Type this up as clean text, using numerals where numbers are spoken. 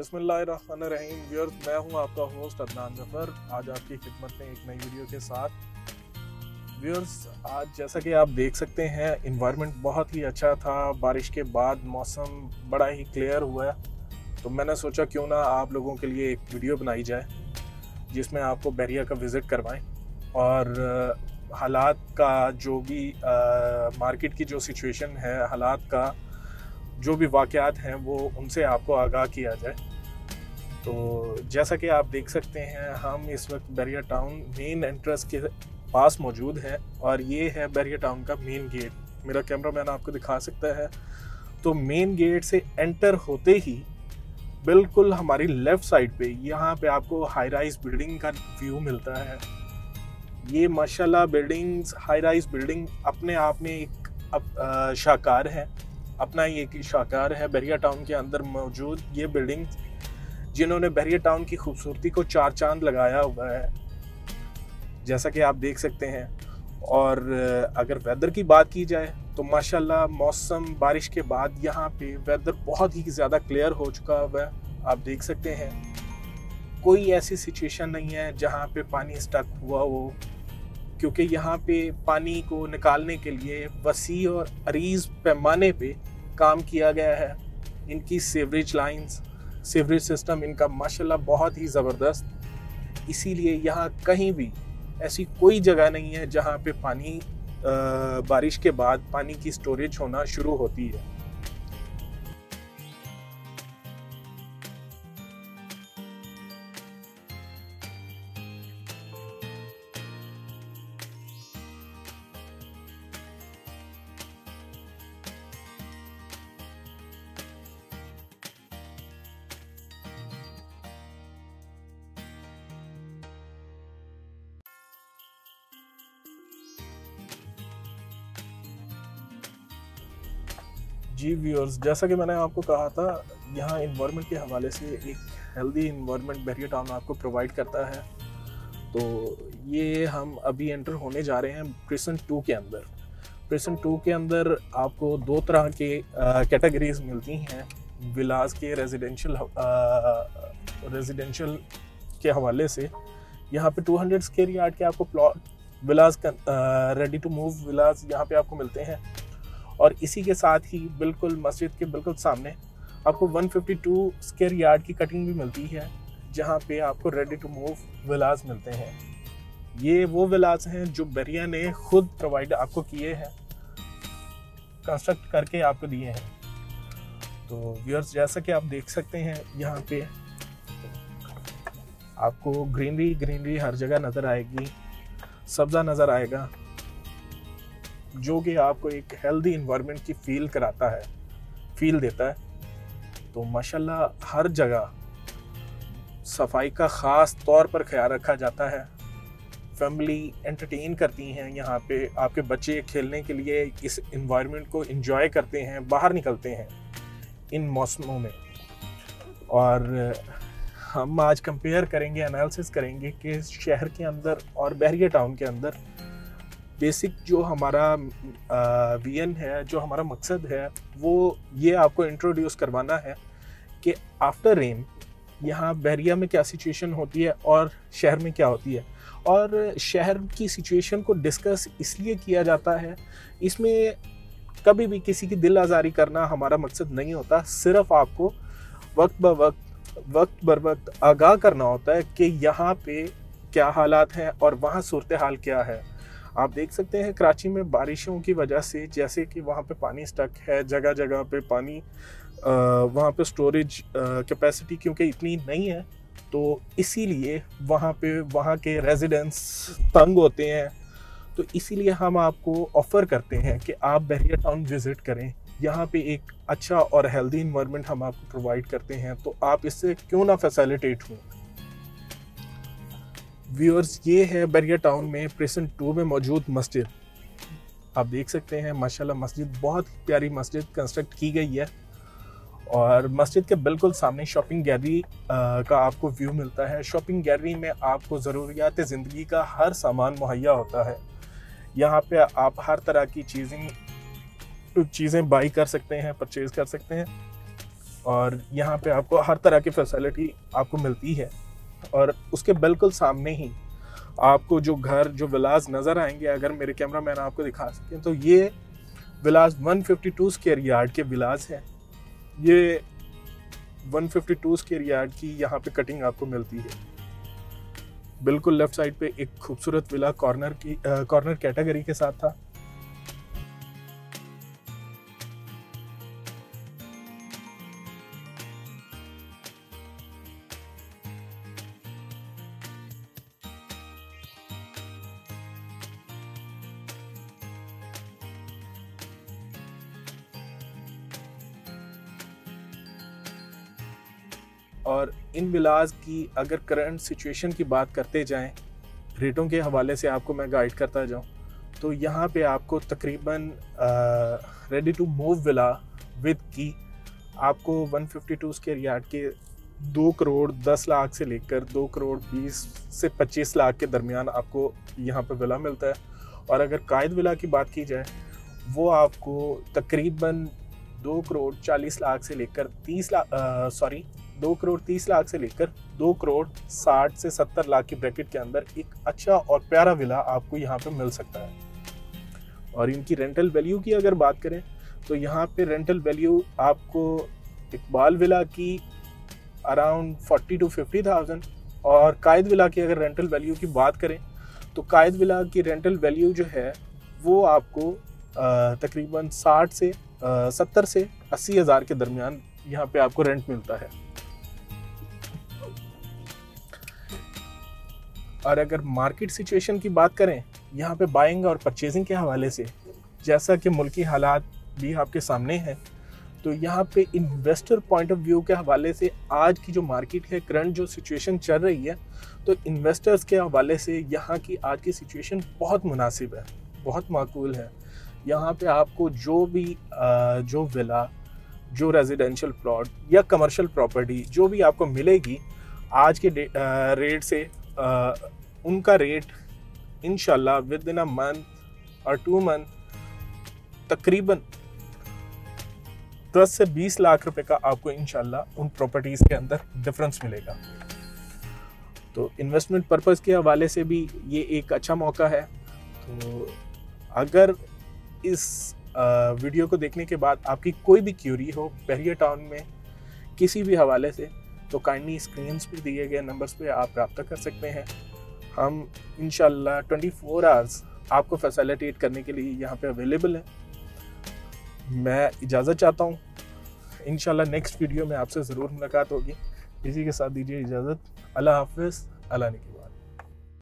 बिस्मिल्लाहिर्रहमानिर्रहीम व्यूअर्स, मैं हूं आपका होस्ट अदनान ज़फ़र, आज आपकी खिदमत में एक नई वीडियो के साथ। व्यूअर्स, आज जैसा कि आप देख सकते हैं इन्वायरमेंट बहुत ही अच्छा था, बारिश के बाद मौसम बड़ा ही क्लियर हुआ, तो मैंने सोचा क्यों ना आप लोगों के लिए एक वीडियो बनाई जाए जिसमें आपको बहरिया का विज़िट करवाएँ और हालात का जो भी मार्केट की जो सिचुएशन है, हालात का जो भी वाक़यात हैं वो उनसे आपको आगाह किया जाए। तो जैसा कि आप देख सकते हैं हम इस वक्त बहरिया टाउन मेन एंट्रेंस के पास मौजूद हैं और ये है बहरिया टाउन का मेन गेट। मेरा कैमरामैन आपको दिखा सकता है। तो मेन गेट से एंटर होते ही बिल्कुल हमारी लेफ़्ट साइड पे यहाँ पे आपको हाई राइज़ बिल्डिंग का व्यू मिलता है। ये माशाल्लाह बिल्डिंग्स, हाई राइज़ बिल्डिंग अपने आप में एक शाहकार है, अपना ही एक शाहकार है। बहरिया टाउन के अंदर मौजूद ये बिल्डिंग जिन्होंने बहरिया टाउन की खूबसूरती को चार चांद लगाया हुआ है, जैसा कि आप देख सकते हैं। और अगर वेदर की बात की जाए तो माशाल्लाह मौसम बारिश के बाद यहाँ पे वेदर बहुत ही ज़्यादा क्लियर हो चुका हुआ है। आप देख सकते हैं कोई ऐसी सिचुएशन नहीं है जहाँ पे पानी स्टक हुआ हो, क्योंकि यहाँ पे पानी को निकालने के लिए वसी और अरीज़ पैमाने पे काम किया गया है। इनकी सीवरेज लाइंस, सीवरेज सिस्टम इनका माशाल्लाह बहुत ही ज़बरदस्त, इसीलिए यहाँ कहीं भी ऐसी कोई जगह नहीं है जहाँ पे पानी बारिश के बाद पानी की स्टोरेज होना शुरू होती है। जी व्यूअर्स, जैसा कि मैंने आपको कहा था यहाँ इन्वायरमेंट के हवाले से एक हेल्दी इन्वायरमेंट बहरिया टाउन आपको प्रोवाइड करता है। तो ये हम अभी एंटर होने जा रहे हैं प्रिसिंक्ट 2 के अंदर। प्रिसिंक्ट 2 के अंदर आपको दो तरह के कैटेगरीज मिलती हैं विलास के रेजिडेंशियल के हवाले से। यहाँ पे 200 स्क्वायर यार्ड के आपको plot villas, ready to move villas यहाँ पे आपको मिलते हैं। और इसी के साथ ही बिल्कुल मस्जिद के बिल्कुल सामने आपको 152 स्क्वायर यार्ड की कटिंग भी मिलती है, जहां पे आपको रेडी टू मूव विलास मिलते हैं। ये वो विलास हैं जो बहरिया ने खुद प्रोवाइड आपको किए हैं, कंस्ट्रक्ट करके आपको दिए हैं। तो व्यूअर्स, जैसा कि आप देख सकते हैं यहाँ पे आपको ग्रीनरी हर जगह नज़र आएगी, सब्ज़ा नज़र आएगा, जो कि आपको एक हेल्दी इन्वायरमेंट की फील देता है। तो माशाल्लाह हर जगह सफाई का ख़ास तौर पर ख्याल रखा जाता है। फैमिली एंटरटेन करती हैं यहाँ पे, आपके बच्चे खेलने के लिए इस इन्वायरमेंट को एंजॉय करते हैं, बाहर निकलते हैं इन मौसमों में। और हम आज कंपेयर करेंगे, एनालिसिस करेंगे कि शहर के अंदर और बहरिया टाउन के अंदर बेसिक जो हमारा विजन है, जो हमारा मकसद है, वो ये आपको इंट्रोड्यूस करवाना है कि आफ्टर रेन यहाँ बहरिया में क्या सिचुएशन होती है और शहर में क्या होती है। और शहर की सिचुएशन को डिस्कस इसलिए किया जाता है, इसमें कभी भी किसी की दिल आज़ारी करना हमारा मकसद नहीं होता, सिर्फ़ आपको वक्त बर वक्त आगाह करना होता है कि यहाँ पे क्या हालात हैं और वहाँ सूरत हाल क्या है। आप देख सकते हैं कराची में बारिशों की वजह से, जैसे कि वहाँ पे पानी स्टक है, जगह जगह पे पानी, वहाँ पे स्टोरेज कैपेसिटी क्योंकि इतनी नहीं है, तो इसीलिए वहाँ के रेजिडेंट्स तंग होते हैं। तो इसीलिए हम आपको ऑफ़र करते हैं कि आप बहरिया टाउन विज़िट करें, यहाँ पे एक अच्छा और हेल्दी इन्वायरमेंट हम आपको प्रोवाइड करते हैं, तो आप इससे क्यों ना फैसिलिटेट हों। व्यूअर्स, ये है बहरिया टाउन में प्रिसिंक्ट 2 में मौजूद मस्जिद। आप देख सकते हैं माशाल्लाह मस्जिद, बहुत प्यारी मस्जिद कंस्ट्रक्ट की गई है। और मस्जिद के बिल्कुल सामने शॉपिंग गैलरी का आपको व्यू मिलता है। शॉपिंग गैलरी में आपको ज़रूरियात ज़िंदगी का हर सामान मुहैया होता है। यहाँ पे आप हर तरह की चीज़ें बाई कर सकते हैं, परचेज़ कर सकते हैं। और यहाँ पे आपको हर तरह की फैसिलिटी आपको मिलती है। और उसके बिल्कुल सामने ही आपको जो घर, जो विलास नज़र आएंगे, अगर मेरे कैमरा मैन आपको दिखा सकें तो ये विलास 152 स्क्वायर यार्ड के विलास हैं। ये 152 स्क्वायर यार्ड की यहाँ पे कटिंग आपको मिलती है। बिल्कुल लेफ़्ट साइड पे एक खूबसूरत विला कॉर्नर कैटेगरी के साथ था। और इन विलास की अगर करंट सिचुएशन की बात करते जाएं, रेटों के हवाले से आपको मैं गाइड करता जाऊं, तो यहाँ पे आपको तकरीबन ready to move villa with की आपको 152 स्क्वायर यार्ड के 2 करोड़ 10 लाख से लेकर 2 करोड़ 20 से 25 लाख के दरमियान आपको यहाँ पे विला मिलता है। और अगर कायद विला की बात की जाए वो आपको तकरीबन 2 करोड़ 40 लाख से लेकर 2 करोड़ 30 लाख से लेकर 2 करोड़ 60 से 70 लाख की ब्रैकेट के अंदर एक अच्छा और प्यारा विला आपको यहाँ पे मिल सकता है। और इनकी रेंटल वैल्यू की अगर बात करें तो यहाँ पे रेंटल वैल्यू आपको इकबाल विला की अराउंड 40 to 50,000 और कायद विला की अगर रेंटल वैल्यू की बात करें तो कायद विला की रेंटल वैल्यू जो है वो आपको तकरीबन 60 से 70 से 80 हज़ार के दरमियान यहाँ पे आपको रेंट मिलता है। और अगर मार्केट सिचुएशन की बात करें यहाँ पे बाइंग और परचेजिंग के हवाले से, जैसा कि मुल्की हालात भी आपके सामने हैं, तो यहाँ पे इन्वेस्टर पॉइंट ऑफ व्यू के हवाले से आज की जो मार्केट है, करंट जो सिचुएशन चल रही है, तो इन्वेस्टर्स के हवाले से यहाँ की आज की सिचुएशन बहुत मुनासिब है, बहुत माकूल है। यहाँ पे आपको जो विला, जो रेजिडेंशियल प्लॉट या कमर्शियल प्रॉपर्टी जो भी आपको मिलेगी आज के रेट से, उनका रेट इंशाल्लाह विद इन अ मंथ और 2 मंथ तकरीबन 10 से 20 लाख रुपए का आपको इंशाल्लाह उन प्रॉपर्टीज़ के अंदर डिफरेंस मिलेगा। तो इन्वेस्टमेंट पर्पस के हवाले से भी ये एक अच्छा मौका है। तो अगर इस वीडियो को देखने के बाद आपकी कोई भी क्यूरी हो बहरिया टाउन में किसी भी हवाले से, तो काइंडली स्क्रीन्स पे दिए गए नंबर्स पे आप रब्ता कर सकते हैं। हम इंशाल्लाह 24 आवर्स आपको फैसिलिटेट करने के लिए यहाँ पे अवेलेबल हैं। मैं इजाज़त चाहता हूँ, इंशाल्लाह नेक्स्ट वीडियो में आपसे ज़रूर मुलाकात होगी। इसी के साथ दीजिए इजाज़त। अल्लाह हाफ़िज़, अल्लाह निगहबान।